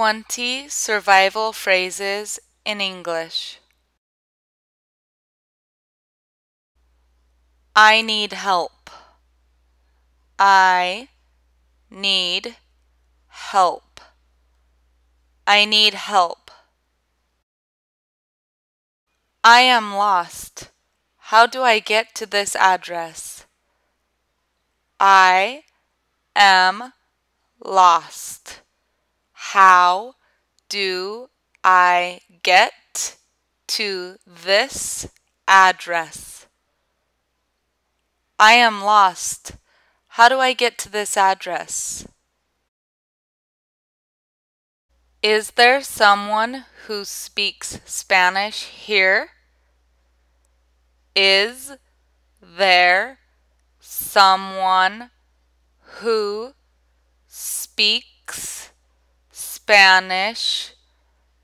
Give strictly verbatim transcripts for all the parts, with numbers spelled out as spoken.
twenty survival phrases in English. I need help. I need help. I need help. I am lost. How do I get to this address? I am lost. How do I get to this address? I am lost. How do I get to this address? Is there someone who speaks Spanish here? Is there someone who speaks Spanish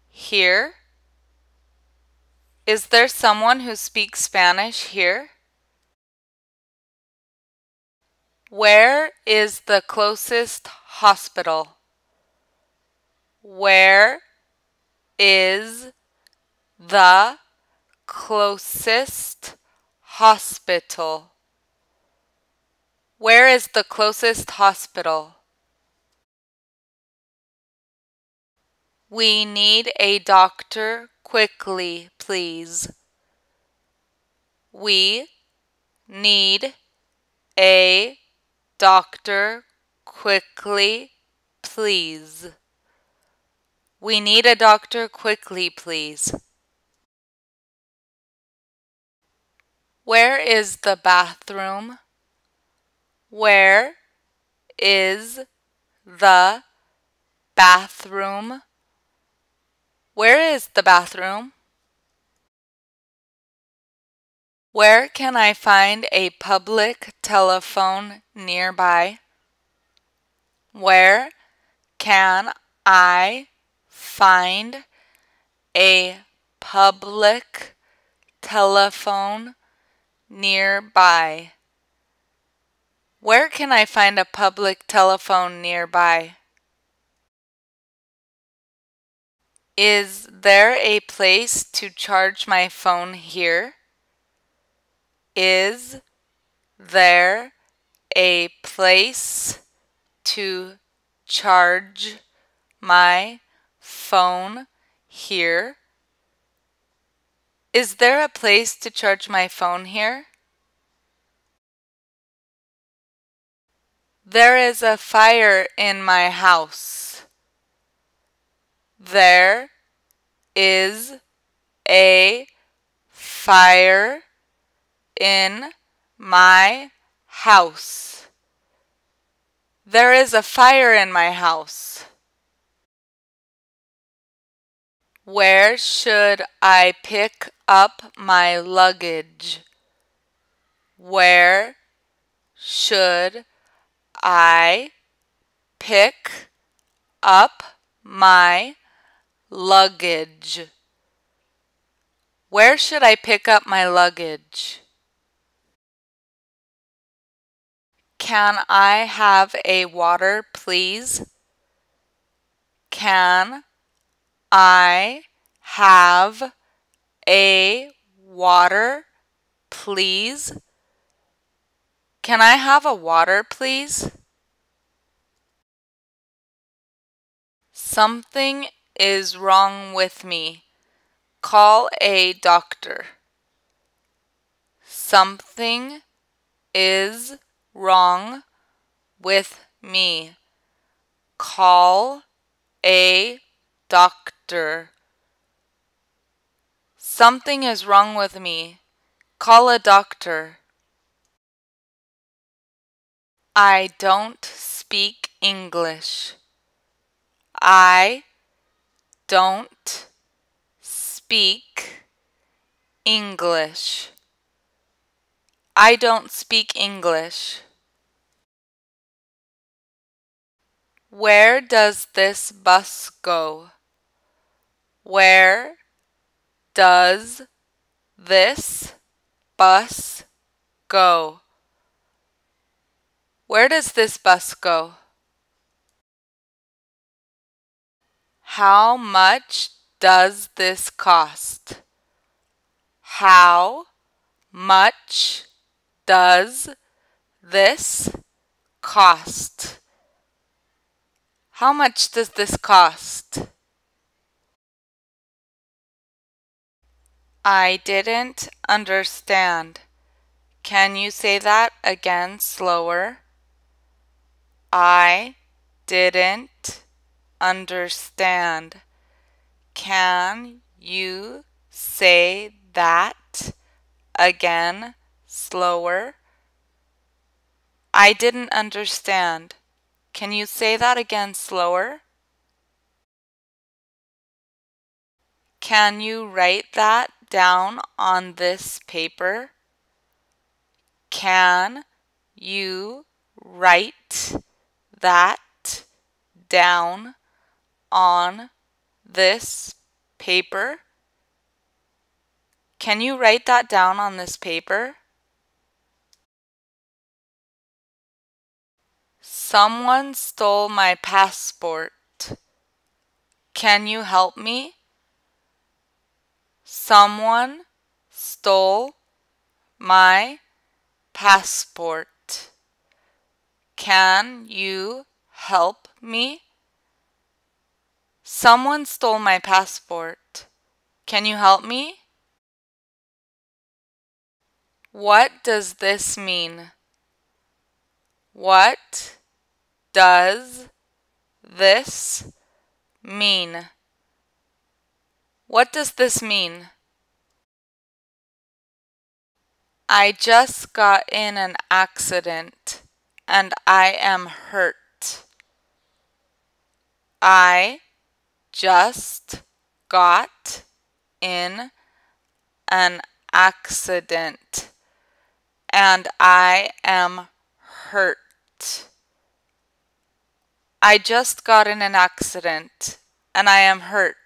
here? Is there someone who speaks Spanish here? Where is the closest hospital? Where is the closest hospital? Where is the closest hospital? We need a doctor quickly, please. We need a doctor quickly, please. We need a doctor quickly, please. Where is the bathroom? Where is the bathroom? Where is the bathroom? Where can I find a public telephone nearby? Where can I find a public telephone nearby? Where can I find a public telephone nearby? Is there a place to charge my phone here? Is there a place to charge my phone here? Is there a place to charge my phone here? There is a fire in my house. There is a fire in my house. There is a fire in my house. Where should I pick up my luggage? Where should I pick up my luggage? Where should I pick up my luggage? Can I have a water, please? Can I have a water, please? Can I have a water, please? Something is wrong with me. Call a doctor. Something is wrong with me. Call a doctor. Something is wrong with me. Call a doctor. I don't speak English. I don't speak English. I don't speak English. Where does this bus go? Where does this bus go? Where does this bus go? How much does this cost? How much does this cost? How much does this cost? I didn't understand. Can you say that again slower? I didn't understand. Can you say that again slower? I didn't understand. Can you say that again slower? Can you write that down on this paper? Can you write that down on this paper? Can you write that down on this paper? Someone stole my passport. Can you help me? Someone stole my passport. Can you help me? Someone stole my passport. Can you help me? What does this mean? What does this mean? What does this mean? I just got in an accident and I am hurt. I just got in an accident and I am hurt. I just got in an accident and I am hurt.